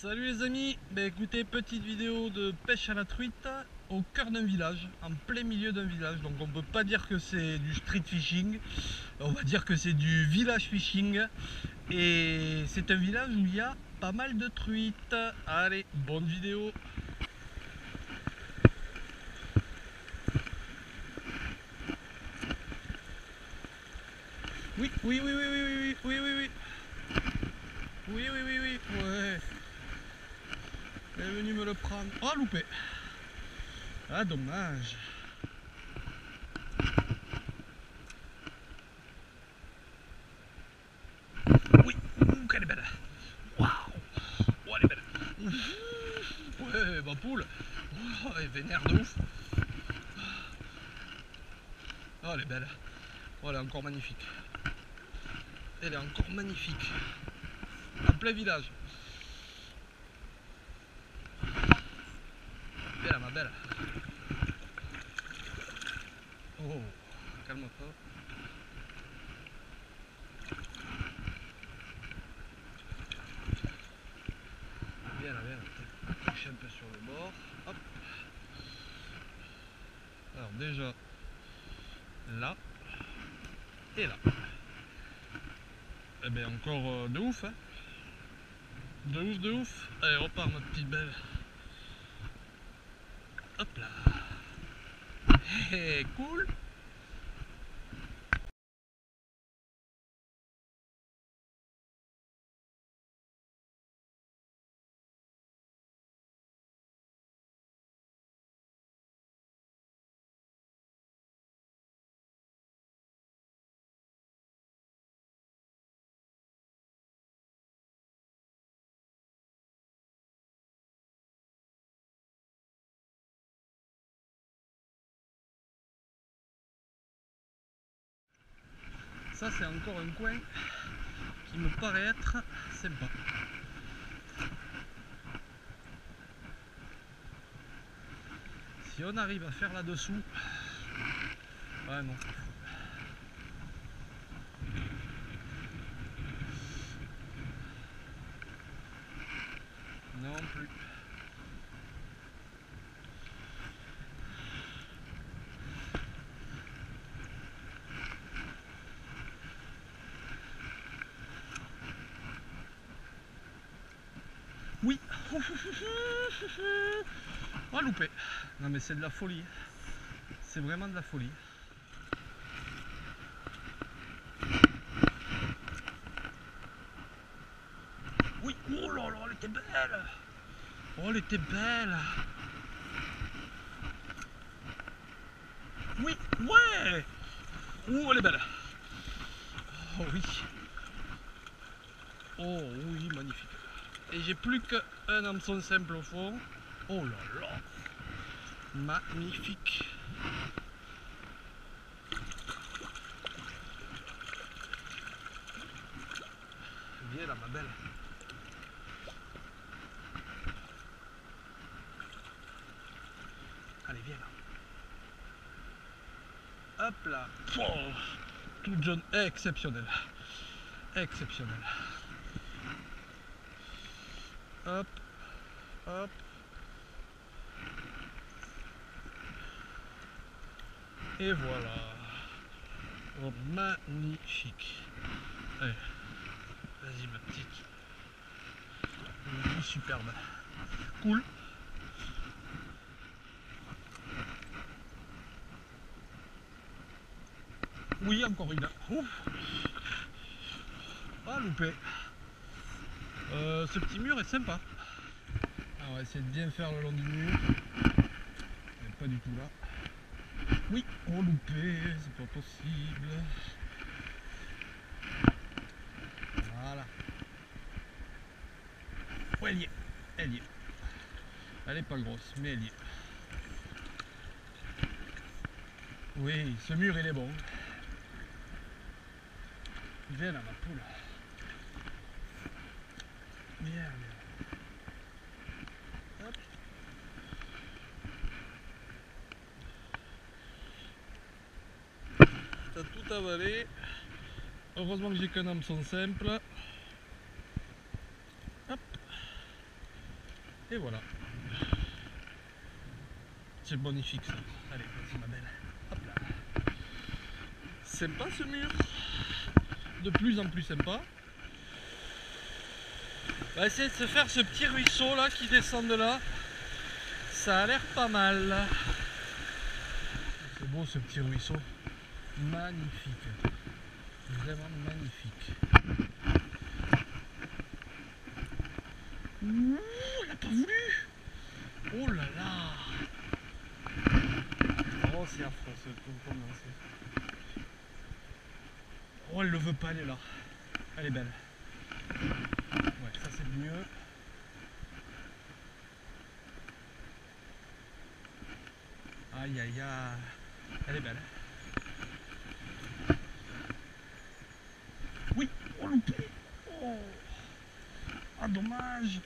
Salut les amis, écoutez, petite vidéo de pêche à la truite au cœur d'un village, en plein milieu d'un village. Donc on ne peut pas dire que c'est du street fishing, on va dire que c'est du village fishing. Et c'est un village où il y a pas mal de truites. Allez, bonne vidéo. Oui, ouais. Elle est venue me le prendre. Oh, loupé. Ah, dommage. Oui, qu'elle est belle. Waouh. Oh, elle est belle. Ouais, ma poule. Oh, elle est vénère de ouf. Oh, elle est belle. Oh, elle est encore magnifique. Elle est encore magnifique. En plein village. Belle ma belle. Oh, calme-toi. Bien, couche un peu sur le bord. Hop. Alors déjà, là et là. Eh bien encore de ouf, hein. De ouf. Allez, repart notre petite belle. Hop là. Hey, cool. Ça c'est encore un coin qui me paraît être sympa. Si on arrive à faire là-dessous, vraiment. Non plus. Oui. Oh, loupé. Non mais c'est de la folie. C'est vraiment de la folie. Oui. Oh là là, elle était belle. Oh, elle était belle. Oui. Ouais. Oh, elle est belle. Oh oui. Oh oui, magnifique. Et j'ai plus qu'un hameçon simple au fond. Oh là là, magnifique. Viens là ma belle. Allez, viens là. Hop là. Oh, toute jeune, exceptionnelle. Exceptionnelle. Hop, hop. Et voilà. Oh, magnifique. Allez, vas-y ma petite. Superbe. Cool. Oui, encore une. Ouf. Ah, loupé. Ce petit mur est sympa. Alors, on va essayer de bien faire le long du mur. Mais pas du tout là. Oui, on loupé, c'est pas possible. Voilà. Oh, elle y est. Elle y est. Elle est pas grosse, mais elle y est. Oui, ce mur il est bon. Viens là ma poule. Bien. Hop. T'as tout avalé. Heureusement que j'ai qu'un hameçon simple. Hop. Et voilà. C'est bonifique ça. Allez, vas-y ma belle. Hop là. Sympa ce mur. De plus en plus sympa. On va essayer de se faire ce petit ruisseau là qui descend de là. Ça a l'air pas mal. C'est beau ce petit ruisseau. Magnifique. Vraiment magnifique. Ouh, elle n'a pas voulu. Oh là là. Oh, c'est affreux ce tonton. Oh, elle ne veut pas aller là. Elle est belle. Ouais, ça c'est mieux. Aïe aïe aïe. Elle est belle. Oui, on loupe. Oh. Ah dommage.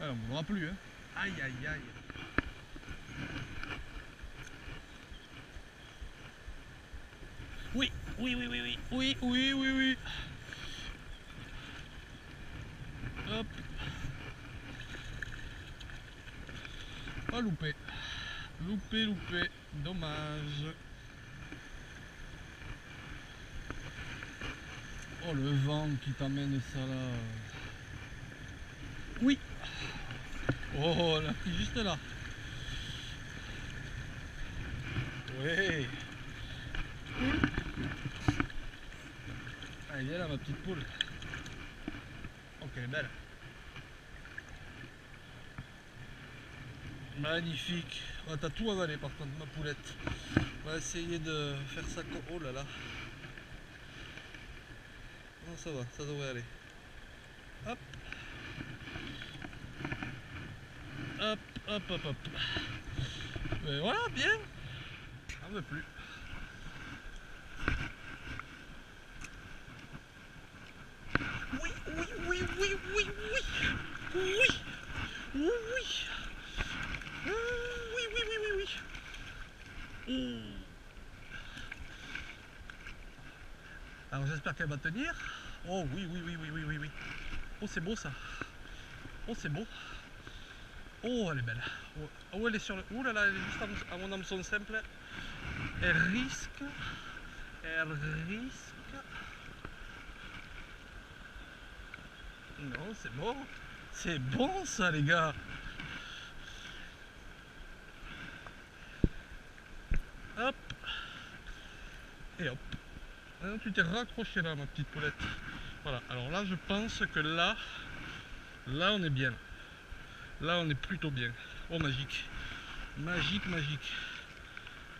Alors, on ne voudra plus hein. Aïe aïe aïe. Oui, oui, oui, oui, oui, oui, oui, oui, oui. Hop. Ah, loupé. Loupé, loupé. Dommage. Oh, le vent qui t'amène ça là. Oui. Oh, la petite juste là. Oui. Elle est là ma petite poule. Ok, elle est belle. Magnifique. Oh, t'as tout avalé par contre ma poulette. On va essayer de faire ça. Oh là là. Non ça va, ça devrait aller. Hop. Hop, hop, hop, hop. Mais voilà, bien. On ne veut plus. Oui, oui, oui, oui, oui, oui, oui, oui, oui, oui, oui. Alors j'espère qu'elle va tenir. Oh oui, oui, oui, oui, oui, oui, oui. Oh c'est beau ça. Oh c'est beau. Oh elle est belle. Oh elle est sur le. Ouh là là, elle est juste à mon hameçon simple. Elle risque. Elle risque. Non, c'est bon. C'est bon ça les gars. Hop. Et hop. Alors, tu t'es raccroché là ma petite poulette. Voilà, alors là je pense que là, là on est bien. Là on est plutôt bien. Oh magique. Magique, magique.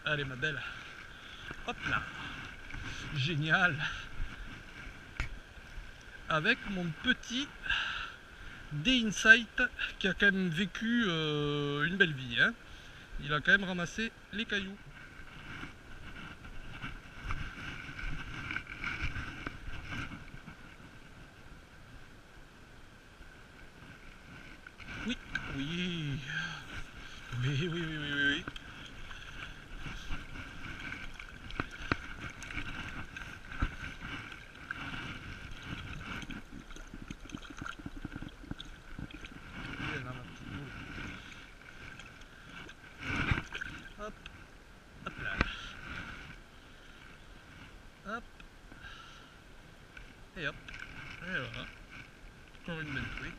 Allez ma belle. Hop là. Génial. Avec mon petit D-INCITE qui a quand même vécu une belle vie. Hein. Il a quand même ramassé les cailloux. Oui, oui, oui, oui, oui, oui, oui. Et hop, et voilà, encore une belle truite,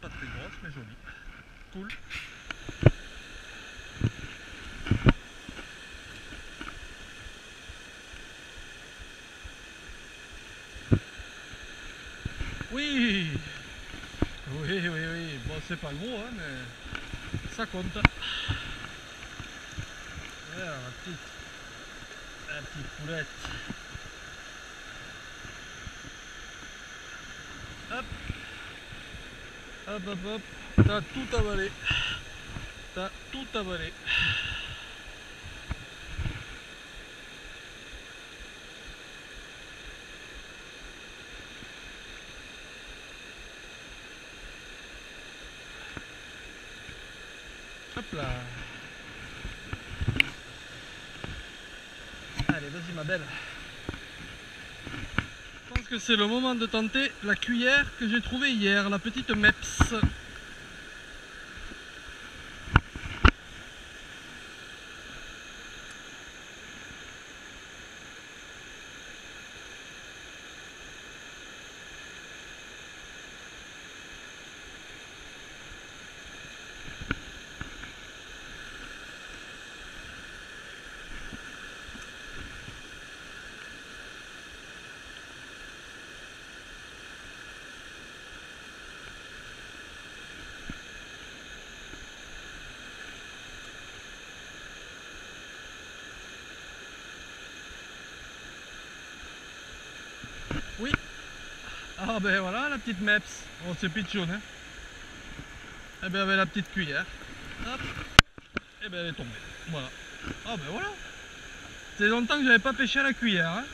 pas très grosse mais jolie, cool. Oui, oui, oui, oui, bon c'est pas gros hein, mais ça compte. Voilà la petite poulette. Hop, hop, hop, hop, t'as tout avalé, t'as tout avalé. Hop là. Allez, vas-y ma belle. que c'est le moment de tenter la cuillère que j'ai trouvée hier, la petite Mepps. Oui, ah ben voilà la petite Mepps, on s'est pitchoune, hein. Et ben avec la petite cuillère, hop, et ben elle est tombée, voilà. Ah ben voilà, c'est longtemps que j'avais pas pêché à la cuillère, hein.